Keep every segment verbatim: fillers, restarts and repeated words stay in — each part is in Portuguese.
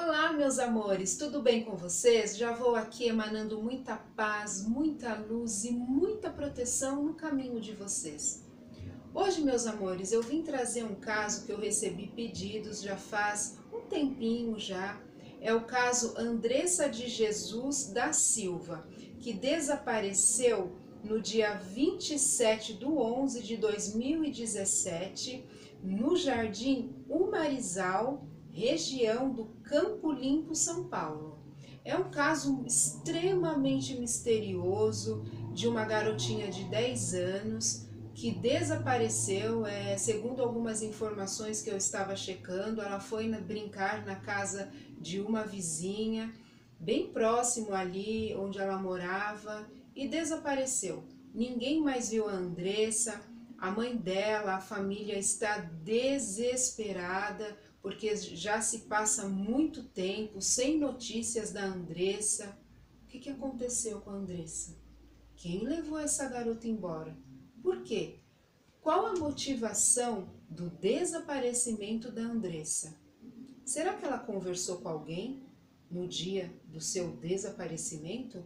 Olá, meus amores, tudo bem com vocês? Já vou aqui emanando muita paz, muita luz e muita proteção no caminho de vocês. Hoje, meus amores, eu vim trazer um caso que eu recebi pedidos já faz um tempinho já. É o caso Andressa de Jesus da Silva, que desapareceu no dia vinte e sete de onze de dois mil e dezessete, no Jardim Umarizal, região do Campo Limpo, São Paulo. É um caso extremamente misterioso de uma garotinha de dez anos que desapareceu. É, segundo algumas informações que eu estava checando, ela foi na, brincar na casa de uma vizinha, bem próximo ali onde ela morava, e desapareceu. Ninguém mais viu a Andressa. A mãe dela, a família está desesperada, porque já se passa muito tempo sem notícias da Andressa. O que que aconteceu com a Andressa? Quem levou essa garota embora? Por quê? Qual a motivação do desaparecimento da Andressa? Será que ela conversou com alguém no dia do seu desaparecimento?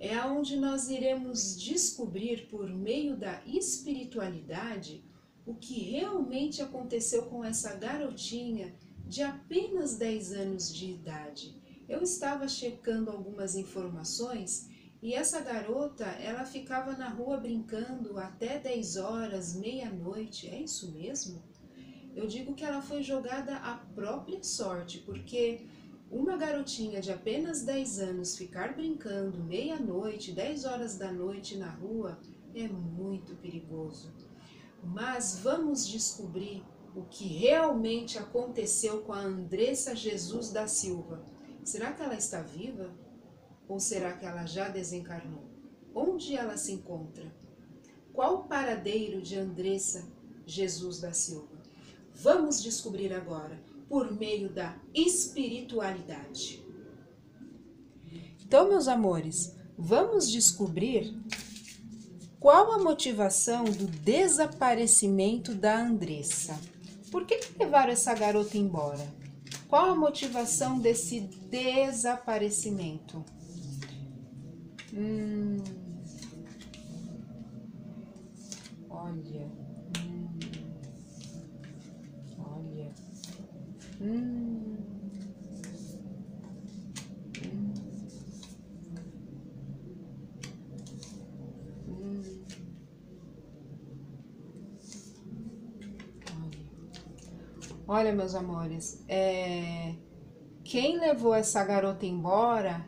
É onde nós iremos descobrir, por meio da espiritualidade, o que realmente aconteceu com essa garotinha de apenas dez anos de idade. Eu estava checando algumas informações e essa garota, ela ficava na rua brincando até dez horas, meia-noite. É isso mesmo? Eu digo que ela foi jogada à própria sorte, porque uma garotinha de apenas dez anos ficar brincando meia-noite, dez horas da noite na rua, é muito perigoso. Mas vamos descobrir o que realmente aconteceu com a Andressa Jesus da Silva. Será que ela está viva? Ou será que ela já desencarnou? Onde ela se encontra? Qual o paradeiro de Andressa Jesus da Silva? Vamos descobrir agora, por meio da espiritualidade. Então, meus amores, vamos descobrir qual a motivação do desaparecimento da Andressa. Por que que levaram essa garota embora? Qual a motivação desse desaparecimento? Hum, olha, hum, olha, hum, hum, hum, olha. Olha, meus amores, é, quem levou essa garota embora?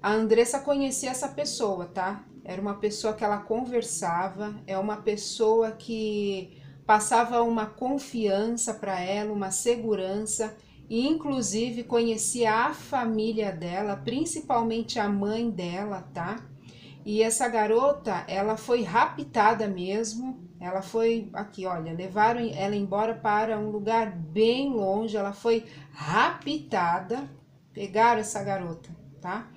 A Andressa conhecia essa pessoa, tá? Era uma pessoa que ela conversava, é uma pessoa que passava uma confiança para ela, uma segurança, e inclusive conhecia a família dela, principalmente a mãe dela, tá? E essa garota, ela foi raptada mesmo, ela foi, aqui olha, levaram ela embora para um lugar bem longe, ela foi raptada, pegaram essa garota, tá?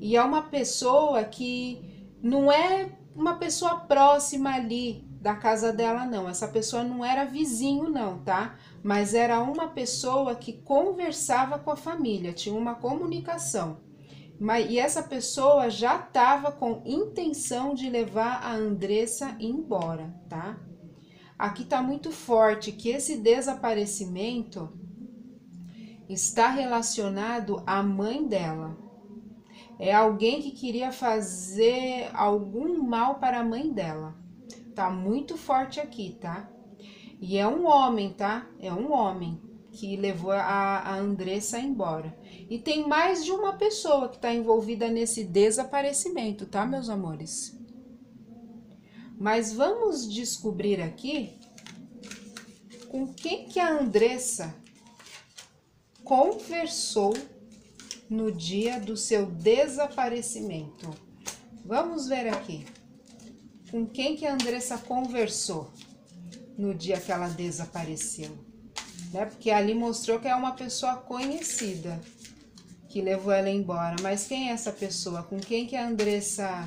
E é uma pessoa que não é uma pessoa próxima ali da casa dela, não. Essa pessoa não era vizinho, não, tá? Mas era uma pessoa que conversava com a família, tinha uma comunicação. E essa pessoa já estava com intenção de levar a Andressa embora, tá? Aqui tá muito forte que esse desaparecimento está relacionado à mãe dela. É alguém que queria fazer algum mal para a mãe dela. Tá muito forte aqui, tá? E é um homem, tá? É um homem que levou a, a Andressa embora. E tem mais de uma pessoa que tá envolvida nesse desaparecimento, tá, meus amores? Mas vamos descobrir aqui com quem que a Andressa conversou no dia do seu desaparecimento. Vamos ver aqui com quem que a Andressa conversou no dia que ela desapareceu, né? Porque ali mostrou que é uma pessoa conhecida que levou ela embora. Mas quem é essa pessoa? Com quem que a Andressa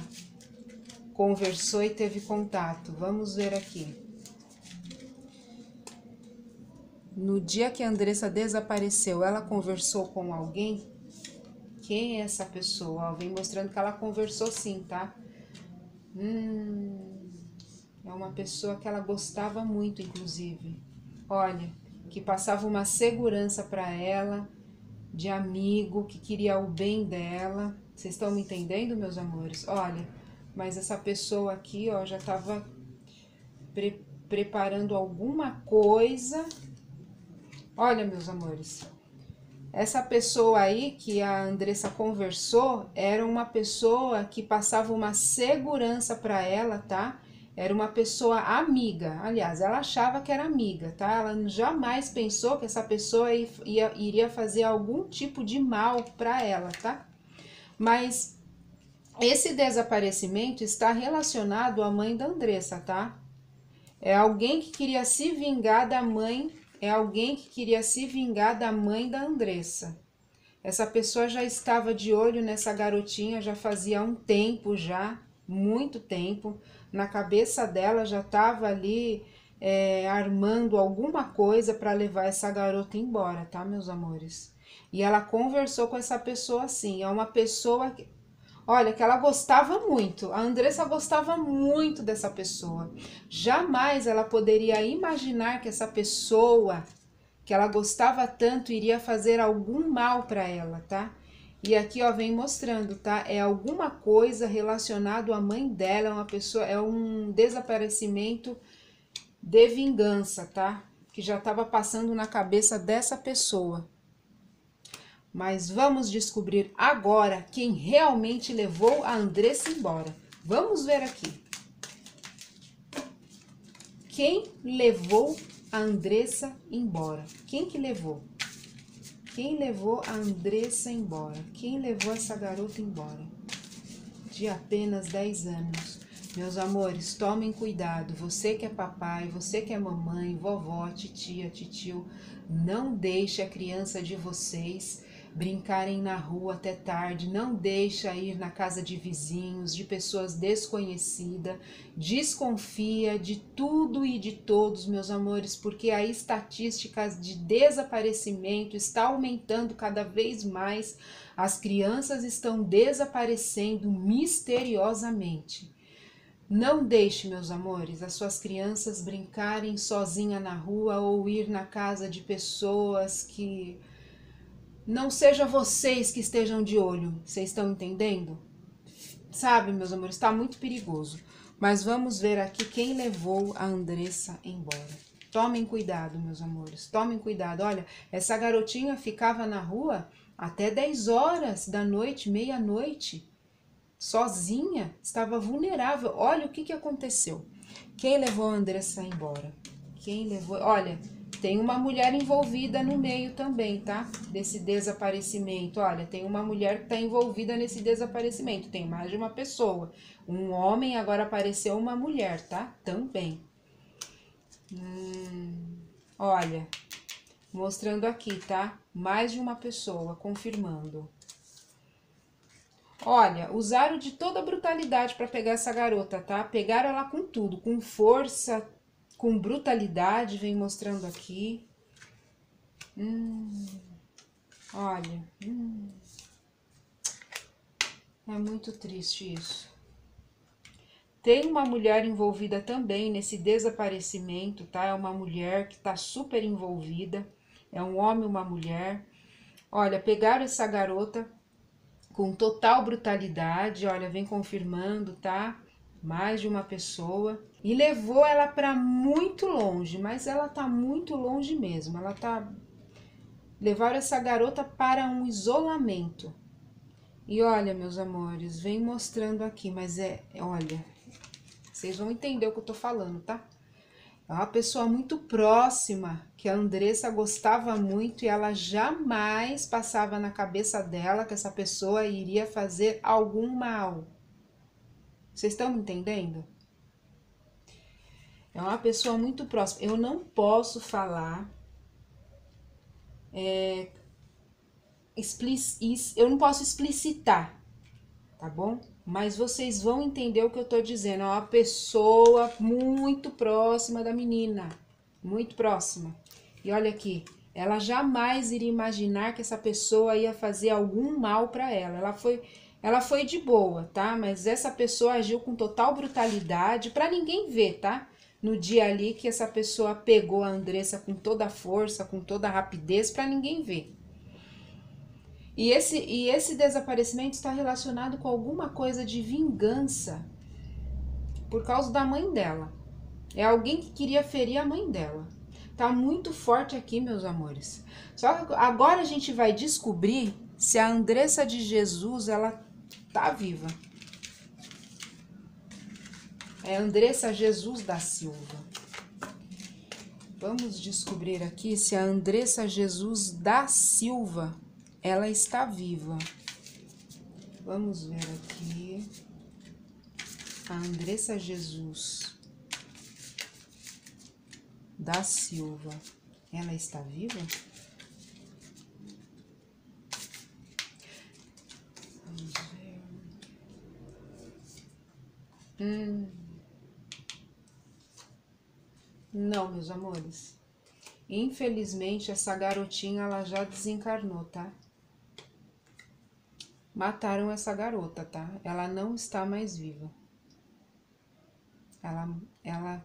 conversou e teve contato? Vamos ver aqui. No dia que a Andressa desapareceu, ela conversou com alguém? Quem é essa pessoa? Ó, vem mostrando que ela conversou sim, tá? Hum, é uma pessoa que ela gostava muito, inclusive. Olha, que passava uma segurança para ela, de amigo, que queria o bem dela. Vocês estão me entendendo, meus amores? Olha, mas essa pessoa aqui, ó, já estava pre preparando alguma coisa. Olha, meus amores, essa pessoa aí que a Andressa conversou era uma pessoa que passava uma segurança para ela, tá? Era uma pessoa amiga, aliás, ela achava que era amiga, tá? Ela jamais pensou que essa pessoa ia, iria fazer algum tipo de mal para ela, tá? Mas esse desaparecimento está relacionado à mãe da Andressa, tá? É alguém que queria se vingar da mãe, é alguém que queria se vingar da mãe da Andressa. Essa pessoa já estava de olho nessa garotinha, já fazia um tempo já, muito tempo. Na cabeça dela já estava ali é, armando alguma coisa para levar essa garota embora, tá, meus amores? E ela conversou com essa pessoa assim, é uma pessoa que, olha, que ela gostava muito, a Andressa gostava muito dessa pessoa. Jamais ela poderia imaginar que essa pessoa que ela gostava tanto iria fazer algum mal para ela, tá? E aqui, ó, vem mostrando, tá? É alguma coisa relacionada à mãe dela, uma pessoa, é um desaparecimento de vingança, tá? Que já estava passando na cabeça dessa pessoa. Mas vamos descobrir agora quem realmente levou a Andressa embora. Vamos ver aqui. Quem levou a Andressa embora? Quem que levou? Quem levou a Andressa embora? Quem levou essa garota embora? De apenas dez anos. Meus amores, tomem cuidado. Você que é papai, você que é mamãe, vovó, titia, titio, não deixe a criança de vocês brincarem na rua até tarde. Não deixa ir na casa de vizinhos, de pessoas desconhecidas. Desconfia de tudo e de todos, meus amores, porque a estatística de desaparecimento está aumentando cada vez mais. As crianças estão desaparecendo misteriosamente. Não deixe, meus amores, as suas crianças brincarem sozinha na rua ou ir na casa de pessoas que... Não seja vocês que estejam de olho, vocês estão entendendo? Sabe, meus amores, está muito perigoso. Mas vamos ver aqui quem levou a Andressa embora. Tomem cuidado, meus amores, tomem cuidado. Olha, essa garotinha ficava na rua até dez horas da noite, meia-noite, sozinha, estava vulnerável. Olha o que, que aconteceu. Quem levou a Andressa embora? Quem levou... Olha... Tem uma mulher envolvida no meio também, tá? Desse desaparecimento. Olha, tem uma mulher que está envolvida nesse desaparecimento. Tem mais de uma pessoa. Um homem, agora apareceu uma mulher, tá? Também. Hum, olha, mostrando aqui, tá? Mais de uma pessoa, confirmando. Olha, usaram de toda a brutalidade para pegar essa garota, tá? Pegaram ela com tudo, com força... Com brutalidade, vem mostrando aqui. Hum, olha. Hum, é muito triste isso. Tem uma mulher envolvida também nesse desaparecimento, tá? É uma mulher que tá super envolvida. É um homem e uma mulher. Olha, pegaram essa garota com total brutalidade. Olha, vem confirmando, tá? Mais de uma pessoa. E levou ela para muito longe, mas ela tá muito longe mesmo. Ela tá... Levaram essa garota para um isolamento. E olha, meus amores, vem mostrando aqui, mas é... Olha, vocês vão entender o que eu tô falando, tá? É uma pessoa muito próxima, que a Andressa gostava muito, e ela jamais passava na cabeça dela que essa pessoa iria fazer algum mal. Vocês estão me entendendo? É uma pessoa muito próxima. Eu não posso falar... É, eu não posso explicitar, tá bom? Mas vocês vão entender o que eu tô dizendo. É uma pessoa muito próxima da menina. Muito próxima. E olha aqui, ela jamais iria imaginar que essa pessoa ia fazer algum mal para ela. Ela foi, ela foi de boa, tá? Mas essa pessoa agiu com total brutalidade, para ninguém ver, tá? No dia ali que essa pessoa pegou a Andressa com toda a força, com toda a rapidez, para ninguém ver. E esse, e esse desaparecimento está relacionado com alguma coisa de vingança por causa da mãe dela. É alguém que queria ferir a mãe dela. Tá muito forte aqui, meus amores. Só que agora a gente vai descobrir se a Andressa de Jesus, ela tá viva. É Andressa Jesus da Silva. Vamos descobrir aqui se a Andressa Jesus da Silva, ela está viva. Vamos ver aqui. A Andressa Jesus da Silva, ela está viva? Vamos ver. Hum. Não, meus amores. Infelizmente, essa garotinha, ela já desencarnou, tá? Mataram essa garota, tá? Ela não está mais viva. Ela... ela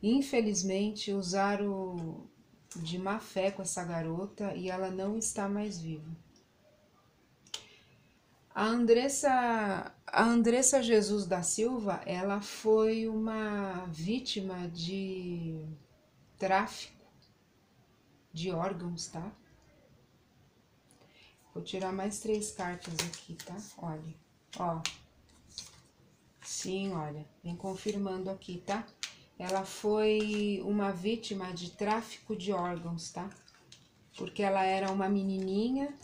Infelizmente, usaram de má fé com essa garota e ela não está mais viva. A Andressa, a Andressa Jesus da Silva, ela foi uma vítima de tráfico de órgãos, tá? Vou tirar mais três cartas aqui, tá? Olha, ó. Sim, olha, vem confirmando aqui, tá? Ela foi uma vítima de tráfico de órgãos, tá? Porque ela era uma menininha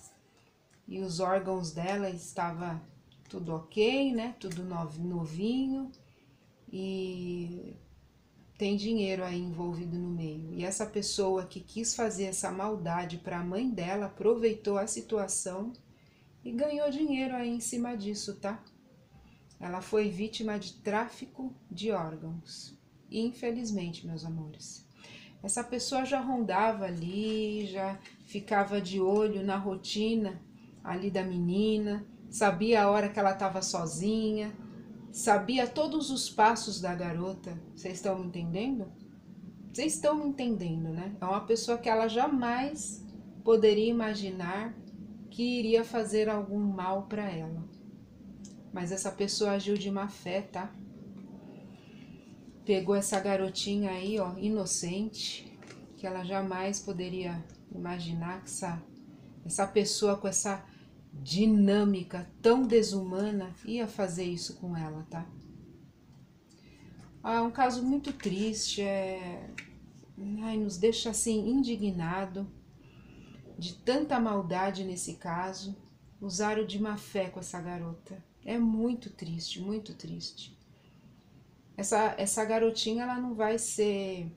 e os órgãos dela estava tudo ok, né? Tudo novinho e tem dinheiro aí envolvido no meio. E essa pessoa que quis fazer essa maldade para a mãe dela aproveitou a situação e ganhou dinheiro aí em cima disso, tá? Ela foi vítima de tráfico de órgãos. Infelizmente, meus amores, essa pessoa já rondava ali, já ficava de olho na rotina ali da menina, sabia a hora que ela estava sozinha, sabia todos os passos da garota. Vocês estão me entendendo? Vocês estão me entendendo, né? É uma pessoa que ela jamais poderia imaginar que iria fazer algum mal para ela. Mas essa pessoa agiu de má fé, tá? Pegou essa garotinha aí, ó, inocente, que ela jamais poderia imaginar que essa, essa pessoa com essa dinâmica tão desumana ia fazer isso com ela, tá? Ah, é um caso muito triste, é... Ai, nos deixa assim indignado de tanta maldade nesse caso. Usaram de má fé com essa garota. É muito triste, muito triste. Essa, essa garotinha, ela não vai ser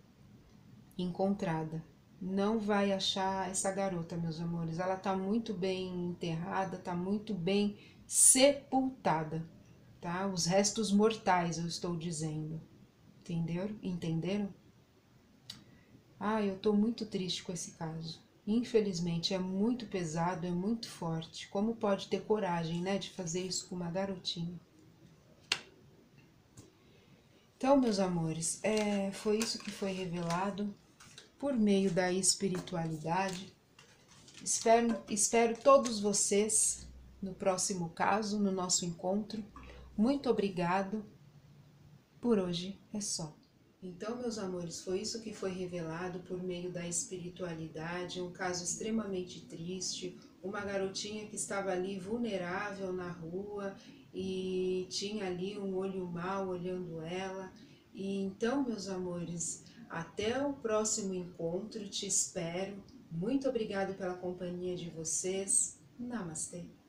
encontrada, não vai achar essa garota, meus amores. Ela tá muito bem enterrada, tá muito bem sepultada, tá? Os restos mortais, eu estou dizendo. Entenderam? Entenderam? Ah, eu tô muito triste com esse caso. Infelizmente, é muito pesado, é muito forte. Como pode ter coragem, né, de fazer isso com uma garotinha? Então, meus amores, é, foi isso que foi revelado por meio da espiritualidade. Espero, espero todos vocês no próximo caso, no nosso encontro. Muito obrigado. Por hoje é só. Então, meus amores, foi isso que foi revelado por meio da espiritualidade. Um caso extremamente triste. Uma garotinha que estava ali vulnerável na rua e tinha ali um olho mau olhando ela. E então, meus amores, até o próximo encontro, te espero. Muito obrigado pela companhia de vocês. Namastê.